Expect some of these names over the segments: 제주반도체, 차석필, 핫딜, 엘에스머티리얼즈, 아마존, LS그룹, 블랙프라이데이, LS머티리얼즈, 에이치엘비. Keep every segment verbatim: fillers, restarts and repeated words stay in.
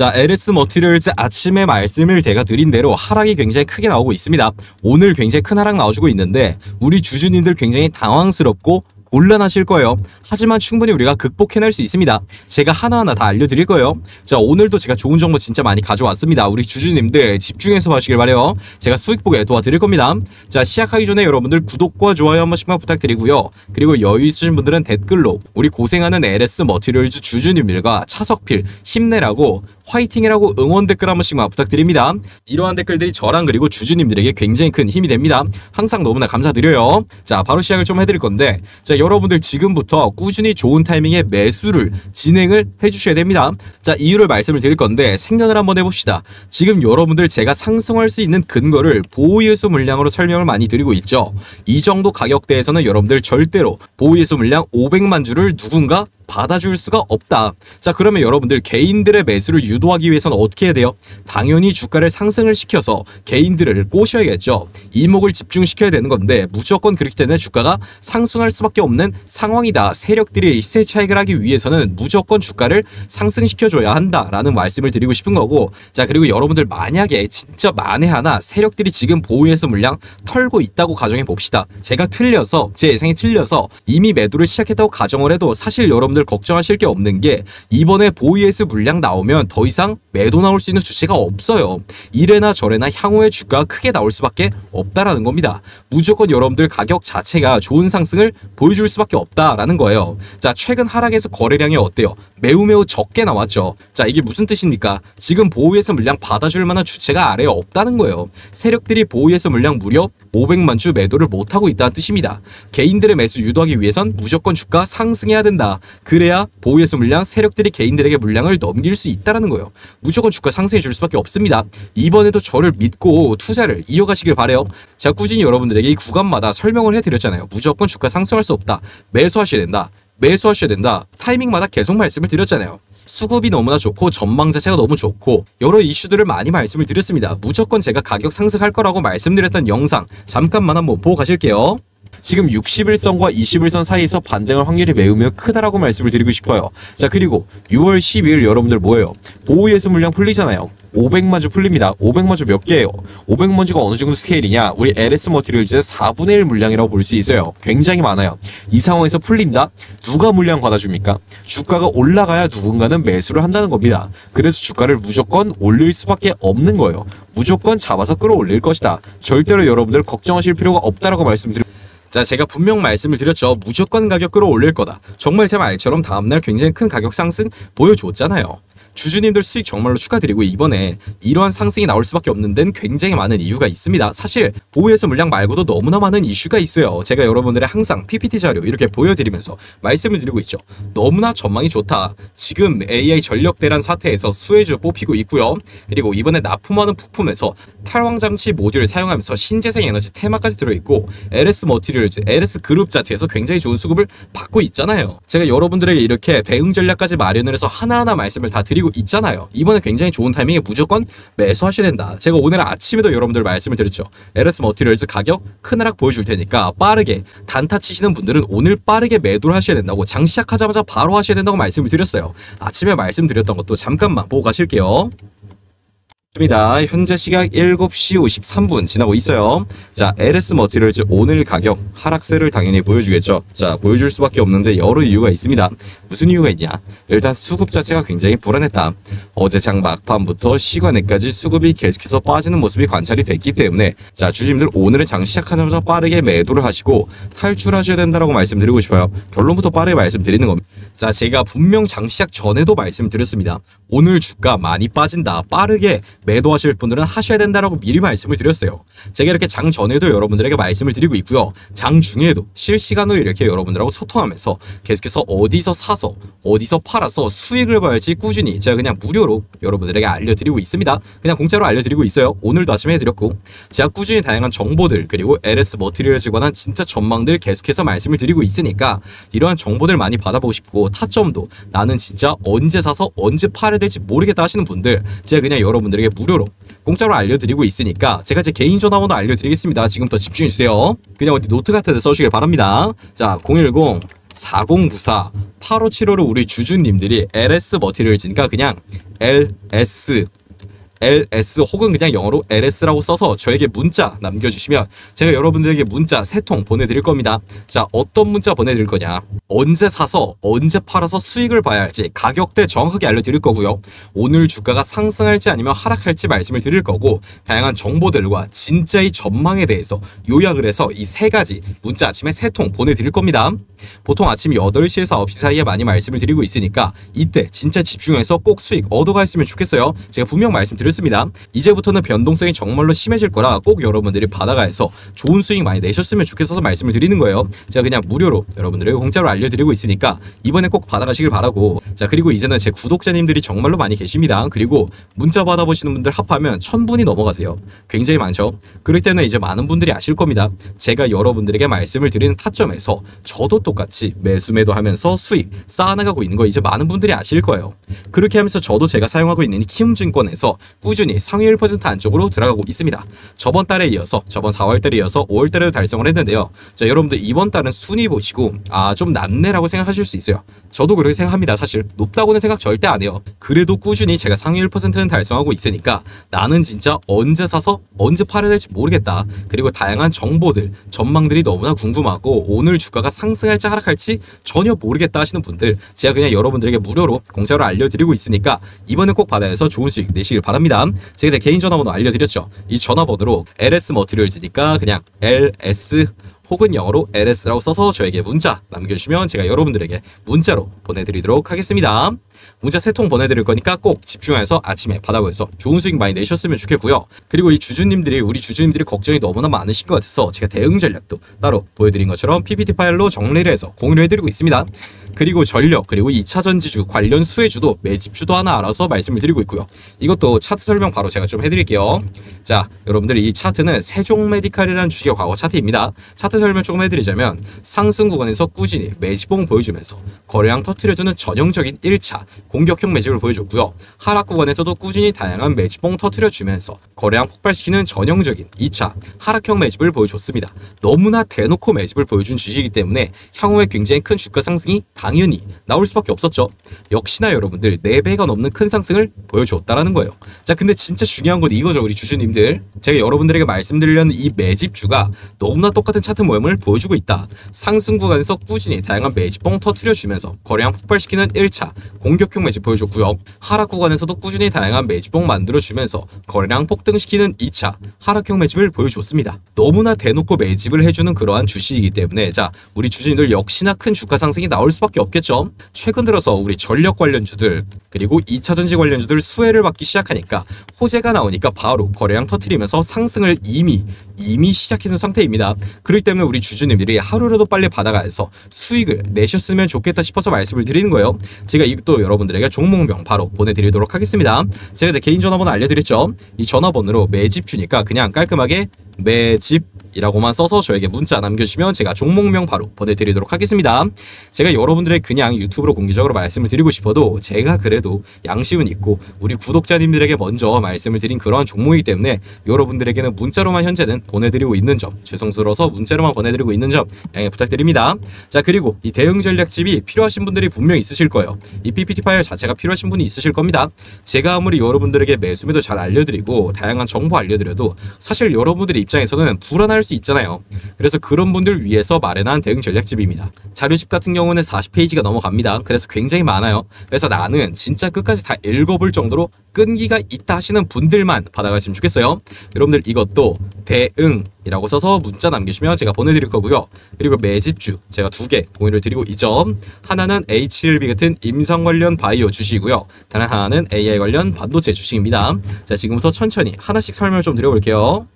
자, 엘에스머티리얼즈 아침에 말씀을 제가 드린 대로 하락이 굉장히 크게 나오고 있습니다. 오늘 굉장히 큰 하락 나와주고 있는데 우리 주주님들 굉장히 당황스럽고 곤란하실 거예요. 하지만 충분히 우리가 극복해낼 수 있습니다. 제가 하나하나 다 알려드릴 거예요. 자, 오늘도 제가 좋은 정보 진짜 많이 가져왔습니다. 우리 주주님들 집중해서 봐주길 바래요. 제가 수익 보게 도와드릴 겁니다. 자, 시작하기 전에 여러분들 구독과 좋아요 한 번씩만 부탁드리고요. 그리고 여유 있으신 분들은 댓글로 우리 고생하는 엘에스머티리얼즈 주주님들과 차석필 힘내라고 화이팅이라고 응원 댓글 한 번씩만 부탁드립니다. 이러한 댓글들이 저랑 그리고 주주님들에게 굉장히 큰 힘이 됩니다. 항상 너무나 감사드려요. 자, 바로 시작을 좀 해드릴 건데, 자, 여러분들 지금부터 꾸준히 좋은 타이밍에 매수를 진행을 해주셔야 됩니다. 자, 이유를 말씀을 드릴 건데 생각을 한번 해봅시다. 지금 여러분들 제가 상승할 수 있는 근거를 보호예수 물량으로 설명을 많이 드리고 있죠. 이 정도 가격대에서는 여러분들 절대로 보호예수 물량 오백만 주를 누군가 받아줄 수가 없다. 자, 그러면 여러분들 개인들의 매수를 유도하기 위해서는 어떻게 해야 돼요? 당연히 주가를 상승을 시켜서 개인들을 꼬셔야겠죠. 이목을 집중시켜야 되는 건데 무조건 그렇기 때문에 주가가 상승할 수밖에 없는 상황이다. 세력들이 시세 차익을 하기 위해서는 무조건 주가를 상승시켜줘야 한다라는 말씀을 드리고 싶은 거고, 자, 그리고 여러분들 만약에 진짜 만에 하나 세력들이 지금 보유해서 물량 털고 있다고 가정해 봅시다. 제가 틀려서 제 예상이 틀려서 이미 매도를 시작했다고 가정을 해도 사실 여러분들 걱정하실 게 없는 게 이번에 보이에스 물량 나오면 더 이상 매도 나올 수 있는 주체가 없어요. 이래나 저래나 향후에 주가가 크게 나올 수밖에 없다라는 겁니다. 무조건 여러분들 가격 자체가 좋은 상승을 보여줄 수밖에 없다라는 거예요. 자, 최근 하락에서 거래량이 어때요? 매우 매우 적게 나왔죠. 자, 이게 무슨 뜻입니까? 지금 보이에스 물량 받아줄 만한 주체가 아래에 없다는 거예요. 세력들이 보이에스 물량 무려 오백만 주 매도를 못하고 있다는 뜻입니다. 개인들의 매수 유도하기 위해선 무조건 주가 상승해야 된다. 그래야 보유해서 물량, 세력들이 개인들에게 물량을 넘길 수 있다는 거예요. 무조건 주가 상승해 줄 수밖에 없습니다. 이번에도 저를 믿고 투자를 이어가시길 바래요. 제가 꾸준히 여러분들에게 이 구간마다 설명을 해드렸잖아요. 무조건 주가 상승할 수 없다. 매수하셔야 된다. 매수하셔야 된다. 타이밍마다 계속 말씀을 드렸잖아요. 수급이 너무나 좋고 전망 자체가 너무 좋고 여러 이슈들을 많이 말씀을 드렸습니다. 무조건 제가 가격 상승할 거라고 말씀드렸던 영상 잠깐만 한번 보고 가실게요. 지금 육십일선과 이십일선 사이에서 반등할 확률이 매우 매우 크다라고 말씀을 드리고 싶어요. 자, 그리고 유월 십이일 여러분들 뭐예요? 보호예수 물량 풀리잖아요. 오백만 주 풀립니다. 오백만 주 몇 개예요? 오백만 주가 어느 정도 스케일이냐? 우리 엘에스머티리얼즈의 사분의 일 물량이라고 볼 수 있어요. 굉장히 많아요. 이 상황에서 풀린다? 누가 물량 받아줍니까? 주가가 올라가야 누군가는 매수를 한다는 겁니다. 그래서 주가를 무조건 올릴 수밖에 없는 거예요. 무조건 잡아서 끌어올릴 것이다. 절대로 여러분들 걱정하실 필요가 없다라고 말씀드립니다. 자, 제가 분명 말씀을 드렸죠. 무조건 가격 끌어올릴 거다. 정말 제 말처럼 다음날 굉장히 큰 가격 상승 보여줬잖아요. 주주님들 수익 정말로 축하드리고 이번에 이러한 상승이 나올 수밖에 없는 데는 굉장히 많은 이유가 있습니다. 사실 보유해서 물량 말고도 너무나 많은 이슈가 있어요. 제가 여러분들의 항상 피피티 자료 이렇게 보여드리면서 말씀을 드리고 있죠. 너무나 전망이 좋다. 지금 에이아이 전력 대란 사태에서 수혜주 뽑히고 있고요. 그리고 이번에 납품하는 부품에서 탈황장치 모듈을 사용하면서 신재생에너지 테마까지 들어있고 엘에스머티리얼즈, 엘에스그룹 자체에서 굉장히 좋은 수급을 받고 있잖아요. 제가 여러분들에게 이렇게 대응 전략까지 마련을 해서 하나하나 말씀을 다 드리고 있잖아요. 이번에 굉장히 좋은 타이밍에 무조건 매수하셔야 된다. 제가 오늘 아침에도 여러분들 말씀을 드렸죠. 엘에스머티리얼즈 가격 큰 하락 보여줄 테니까 빠르게 단타 치시는 분들은 오늘 빠르게 매도를 하셔야 된다고, 장 시작하자마자 바로 하셔야 된다고 말씀을 드렸어요. 아침에 말씀드렸던 것도 잠깐만 보고 가실게요. 입니다. 현재 시각 일곱시 오십삼분 지나고 있어요. 자, 엘에스머티리얼즈 오늘 가격 하락세를 당연히 보여주겠죠. 자, 보여줄 수밖에 없는데 여러 이유가 있습니다. 무슨 이유가 있냐? 일단 수급 자체가 굉장히 불안했다. 어제 장 막판부터 시간에까지 수급이 계속해서 빠지는 모습이 관찰이 됐기 때문에, 자, 주주님들 오늘은 장 시작하자마자 빠르게 매도를 하시고 탈출하셔야 된다라고 말씀드리고 싶어요. 결론부터 빠르게 말씀드리는 겁니다. 자, 제가 분명 장 시작 전에도 말씀드렸습니다. 오늘 주가 많이 빠진다. 빠르게 매도하실 분들은 하셔야 된다라고 미리 말씀을 드렸어요. 제가 이렇게 장 전에도 여러분들에게 말씀을 드리고 있고요. 장 중에도 실시간으로 이렇게 여러분들하고 소통하면서 계속해서 어디서 사서 어디서 팔아서 수익을 봐야지 꾸준히 제가 그냥 무료로 여러분들에게 알려드리고 있습니다. 그냥 공짜로 알려드리고 있어요. 오늘도 아침에 해드렸고 제가 꾸준히 다양한 정보들 그리고 엘에스머티리얼즈 관한 진짜 전망들 계속해서 말씀을 드리고 있으니까 이러한 정보들 많이 받아보고 싶고, 타점도 나는 진짜 언제 사서 언제 팔아야 될지 모르겠다 하시는 분들 제가 그냥 여러분들에게 무료로 공짜로 알려드리고 있으니까 제가 제 개인 전화번호 알려드리겠습니다. 지금부터 집중해주세요. 그냥 어디 노트 같은 데 써주길 바랍니다. 자, 공일공 사공구사 팔오칠오로 우리 주주님들이 엘에스머티리얼즈니까 그냥 엘 에스 엘 에스 혹은 그냥 영어로 엘 에스라고 써서 저에게 문자 남겨주시면 제가 여러분들에게 문자 세 통 보내드릴 겁니다. 자, 어떤 문자 보내드릴 거냐, 언제 사서 언제 팔아서 수익을 봐야 할지 가격대 정확하게 알려드릴 거고요, 오늘 주가가 상승할지 아니면 하락할지 말씀을 드릴 거고, 다양한 정보들과 진짜의 전망에 대해서 요약을 해서 이 세 가지 문자 아침에 세 통 보내드릴 겁니다. 보통 아침 여덟 시에서 아홉 시 사이에 많이 말씀을 드리고 있으니까 이때 진짜 집중해서 꼭 수익 얻어가셨으면 좋겠어요. 제가 분명 말씀드렸습니다. 이제부터는 변동성이 정말로 심해질 거라 꼭 여러분들이 바다가에서 좋은 수익 많이 내셨으면 좋겠어서 말씀을 드리는 거예요. 제가 그냥 무료로 여러분들에게 공짜로 알려드리고 있으니까 이번에 꼭 받아가시길 바라고. 자, 그리고 이제는 제 구독자님들이 정말로 많이 계십니다. 그리고 문자 받아보시는 분들 합하면 천 분이 넘어가세요. 굉장히 많죠. 그럴 때는 이제 많은 분들이 아실 겁니다. 제가 여러분들에게 말씀을 드리는 타점에서 저도 똑같이 매수매도 하면서 수익 쌓아나가고 있는 거 이제 많은 분들이 아실 거예요. 그렇게 하면서 저도 제가 사용하고 있는 키움증권에서 꾸준히 상위 일 퍼센트 안쪽으로 들어가고 있습니다. 저번 달에 이어서 저번 사월 달에 이어서 오월 달에도 달성을 했는데요. 자, 여러분들 이번 달은 순위 보시고 아, 좀 낮네라고 생각하실 수 있어요. 저도 그렇게 생각합니다. 사실 높다고는 생각 절대 안 해요. 그래도 꾸준히 제가 상위 일 퍼센트는 달성하고 있으니까 나는 진짜 언제 사서 언제 팔아야 될지 모르겠다. 그리고 다양한 정보들, 전망들이 너무나 궁금하고 오늘 주가가 상승할지 하락할지 전혀 모르겠다 하시는 분들, 제가 그냥 여러분들에게 무료로 공짜로 알려드리고 있으니까 이번에 꼭 받아야 해서 좋은 수익 내시길 바랍니다. 제가 제 개인 전화번호 알려드렸죠. 이 전화번호로 엘에스머티리얼즈니까 그냥 엘 에스 혹은 영어로 엘 에스라고 써서 저에게 문자 남겨주시면 제가 여러분들에게 문자로 보내드리도록 하겠습니다. 문자 세 통 보내드릴 거니까 꼭 집중해서 아침에 받아보면서 좋은 수익 많이 내셨으면 좋겠고요. 그리고 이 주주님들이 우리 주주님들이 걱정이 너무나 많으신 것 같아서 제가 대응 전략도 따로 보여드린 것처럼 피피티 파일로 정리를 해서 공유를 해드리고 있습니다. 그리고 전력, 그리고 이차전지주 관련 수혜주도 매집주도 하나 알아서 말씀을 드리고 있고요. 이것도 차트 설명 바로 제가 좀 해드릴게요. 자, 여러분들 이 차트는 세종메디칼이라는 주식의 과거 차트입니다. 차트 설명 조금 해드리자면 상승 구간에서 꾸준히 매집봉 보여주면서 거래량 터트려주는 전형적인 일 차 공격형 매집을 보여줬고요. 하락 구간에서도 꾸준히 다양한 매집봉 터트려주면서 거래량 폭발시키는 전형적인 이 차 하락형 매집을 보여줬습니다. 너무나 대놓고 매집을 보여준 주식이기 때문에 향후에 굉장히 큰 주가 상승이 당연히 나올 수밖에 없었죠. 역시나 여러분들 네 배가 넘는 큰 상승을 보여줬다라는 거예요. 자, 근데 진짜 중요한 건 이거죠. 우리 주주님들, 제가 여러분들에게 말씀드리려는 이 매집주가 너무나 똑같은 차트 모형을 보여주고 있다. 상승 구간에서 꾸준히 다양한 매집봉 터트려주면서 거래량 폭발시키는 일 차 공격 공격형 매집 보여줬고요. 하락 구간에서도 꾸준히 다양한 매집봉 만들어주면서 거래량 폭등시키는 이 차 하락형 매집을 보여줬습니다. 너무나 대놓고 매집을 해주는 그러한 주식이기 때문에 자, 우리 주주님들 역시나 큰 주가 상승이 나올 수밖에 없겠죠. 최근 들어서 우리 전력 관련주들 그리고 이차전지 관련주들 수혜를 받기 시작하니까 호재가 나오니까 바로 거래량 터트리면서 상승을 이미 이미 시작해준 상태입니다. 그렇기 때문에 우리 주주님들이 하루라도 빨리 받아가서 수익을 내셨으면 좋겠다 싶어서 말씀을 드리는 거예요. 제가 이것도 여러분들에게 종목명 바로 보내드리도록 하겠습니다. 제가 제 개인 전화번호 알려드렸죠. 이 전화번호로 매집주니까 그냥 깔끔하게 매집 이라고만 써서 저에게 문자 남겨주시면 제가 종목명 바로 보내드리도록 하겠습니다. 제가 여러분들의 그냥 유튜브로 공개적으로 말씀을 드리고 싶어도 제가 그래도 양심은 있고 우리 구독자님들에게 먼저 말씀을 드린 그러한 종목이기 때문에 여러분들에게는 문자로만 현재는 보내드리고 있는 점 죄송스러워서 문자로만 보내드리고 있는 점 양해 부탁드립니다. 자, 그리고 이 대응 전략집이 필요하신 분들이 분명 있으실 거예요. 이 피피티 파일 자체가 필요하신 분이 있으실 겁니다. 제가 아무리 여러분들에게 매수매도 잘 알려드리고 다양한 정보 알려드려도 사실 여러분들의 입장에서는 불안할 수 있잖아요. 그래서 그런 분들 위해서 마련한 대응 전략집입니다. 자료집 같은 경우는 사십 페이지가 넘어갑니다. 그래서 굉장히 많아요. 그래서 나는 진짜 끝까지 다 읽어볼 정도로 끈기가 있다 하시는 분들만 받아가시면 좋겠어요. 여러분들 이것도 대응이라고 써서 문자 남기시면 제가 보내드릴 거고요. 그리고 매집주 제가 두 개 공유를 드리고 이 점 하나는 에이치엘비 같은 임상 관련 바이오 주식이고요. 다른 하나는 에이아이 관련 반도체 주식입니다. 자, 지금부터 천천히 하나씩 설명을 좀 드려볼게요.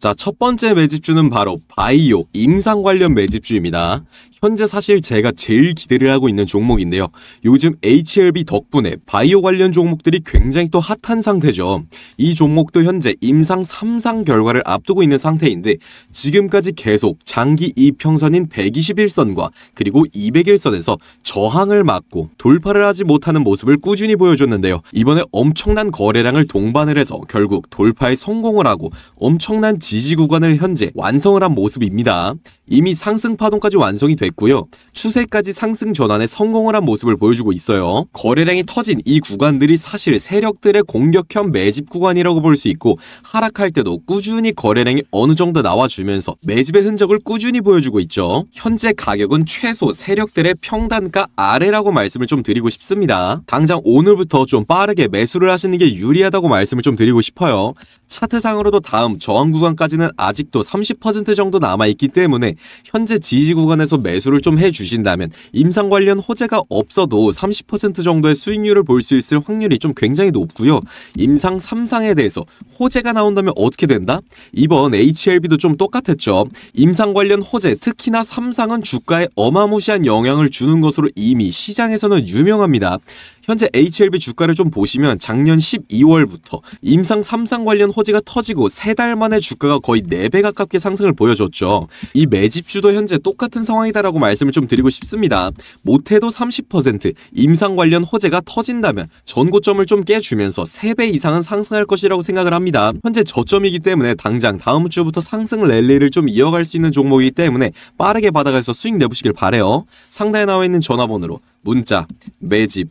자, 첫 번째 매집주는 바로 바이오 임상 관련 매집주입니다. 현재 사실 제가 제일 기대를 하고 있는 종목인데요. 요즘 에이치엘비 덕분에 바이오 관련 종목들이 굉장히 또 핫한 상태죠. 이 종목도 현재 임상 삼 상 결과를 앞두고 있는 상태인데 지금까지 계속 장기 이평선인 백이십일 선과 그리고 이백일 선에서 저항을 막고 돌파를 하지 못하는 모습을 꾸준히 보여줬는데요. 이번에 엄청난 거래량을 동반을 해서 결국 돌파에 성공을 하고 엄청난 지지를 지지 구간을 현재 완성을 한 모습입니다. 이미 상승 파동까지 완성이 됐고요. 추세까지 상승 전환에 성공을 한 모습을 보여주고 있어요. 거래량이 터진 이 구간들이 사실 세력들의 공격형 매집 구간이라고 볼 수 있고, 하락할 때도 꾸준히 거래량이 어느 정도 나와주면서 매집의 흔적을 꾸준히 보여주고 있죠. 현재 가격은 최소 세력들의 평단가 아래라고 말씀을 좀 드리고 싶습니다. 당장 오늘부터 좀 빠르게 매수를 하시는 게 유리하다고 말씀을 좀 드리고 싶어요. 차트상으로도 다음 저항 구간까지는 아직도 삼십 퍼센트 정도 남아있기 때문에 현재 지지 구간에서 매수를 좀 해주신다면 임상 관련 호재가 없어도 삼십 퍼센트 정도의 수익률을 볼 수 있을 확률이 좀 굉장히 높고요. 임상 삼상에 대해서 호재가 나온다면 어떻게 된다? 이번 에이치엘비도 좀 똑같았죠. 임상 관련 호재, 특히나 삼상은 주가에 어마무시한 영향을 주는 것으로 이미 시장에서는 유명합니다. 현재 에이치엘비 주가를 좀 보시면 작년 십이월부터 임상 삼상 관련 호재가 터지고 세 달 만에 주가가 거의 네 배 가깝게 상승을 보여줬죠. 이 매집주도 현재 똑같은 상황이다라고 말씀을 좀 드리고 싶습니다. 못해도 삼십 퍼센트 임상 관련 호재가 터진다면 전고점을 좀 깨주면서 세 배 이상은 상승할 것이라고 생각을 합니다. 현재 저점이기 때문에 당장 다음 주부터 상승 랠리를 좀 이어갈 수 있는 종목이기 때문에 빠르게 받아가서 수익 내보시길 바래요. 상단에 나와 있는 전화번호로 문자, 매집,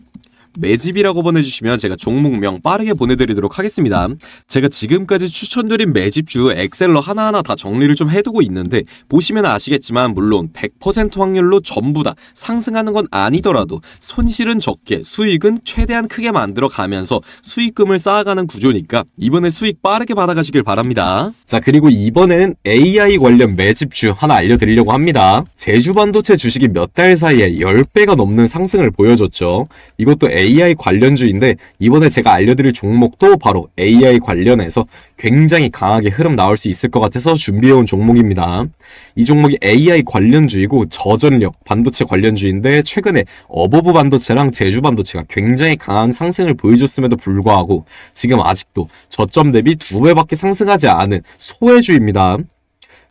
매집이라고 보내주시면 제가 종목명 빠르게 보내드리도록 하겠습니다. 제가 지금까지 추천드린 매집주 엑셀러 하나하나 다 정리를 좀 해두고 있는데, 보시면 아시겠지만 물론 백 퍼센트 확률로 전부 다 상승하는 건 아니더라도 손실은 적게 수익은 최대한 크게 만들어 가면서 수익금을 쌓아가는 구조니까 이번에 수익 빠르게 받아가시길 바랍니다. 자, 그리고 이번에는 에이아이 관련 매집주 하나 알려드리려고 합니다. 제주반도체 주식이 몇 달 사이에 십 배가 넘는 상승을 보여줬죠. 이것도 에이아이 관련주인데, 이번에 제가 알려드릴 종목도 바로 에이아이 관련해서 굉장히 강하게 흐름 나올 수 있을 것 같아서 준비해온 종목입니다. 이 종목이 에이아이 관련주이고 저전력 반도체 관련주인데, 최근에 어버브 반도체랑 제주 반도체가 굉장히 강한 상승을 보여줬음에도 불구하고 지금 아직도 저점 대비 두 배밖에 상승하지 않은 소외주입니다.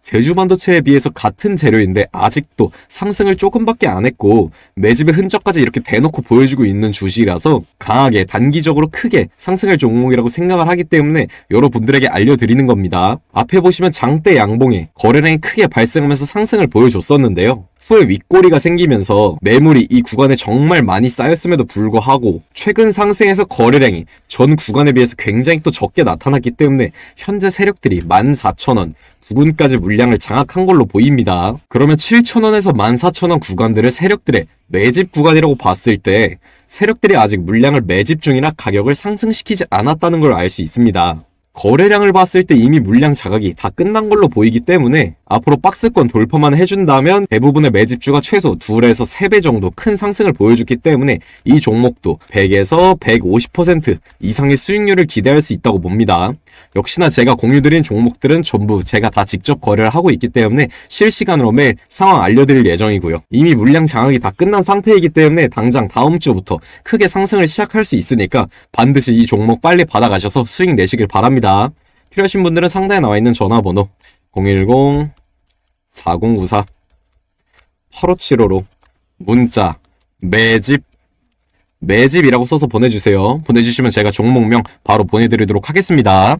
제주반도체에 비해서 같은 재료인데 아직도 상승을 조금밖에 안 했고 매집의 흔적까지 이렇게 대놓고 보여주고 있는 주식이라서 강하게 단기적으로 크게 상승할 종목이라고 생각을 하기 때문에 여러분들에게 알려드리는 겁니다. 앞에 보시면 장대 양봉에 거래량이 크게 발생하면서 상승을 보여줬었는데요. 후에 윗꼬리가 생기면서 매물이 이 구간에 정말 많이 쌓였음에도 불구하고 최근 상승에서 거래량이 전 구간에 비해서 굉장히 또 적게 나타났기 때문에 현재 세력들이 만 사천 원 구간까지 물량을 장악한 걸로 보입니다. 그러면 칠천 원에서 만 사천 원 구간들을 세력들의 매집 구간이라고 봤을 때 세력들이 아직 물량을 매집 중이나 가격을 상승시키지 않았다는 걸 알 수 있습니다. 거래량을 봤을 때 이미 물량 자각이 다 끝난 걸로 보이기 때문에 앞으로 박스권 돌파만 해준다면 대부분의 매집주가 최소 둘에서 세 배 정도 큰 상승을 보여줬기 때문에 이 종목도 백에서 백오십 퍼센트 이상의 수익률을 기대할 수 있다고 봅니다. 역시나 제가 공유드린 종목들은 전부 제가 다 직접 거래를 하고 있기 때문에 실시간으로 매일 상황 알려드릴 예정이고요. 이미 물량 장악이 다 끝난 상태이기 때문에 당장 다음 주부터 크게 상승을 시작할 수 있으니까 반드시 이 종목 빨리 받아가셔서 수익 내시길 바랍니다. 필요하신 분들은 상단에 나와있는 전화번호 공일공 사공구사 팔오칠오로 문자 매집 매집이라고 써서 보내주세요. 보내주시면 제가 종목명 바로 보내드리도록 하겠습니다.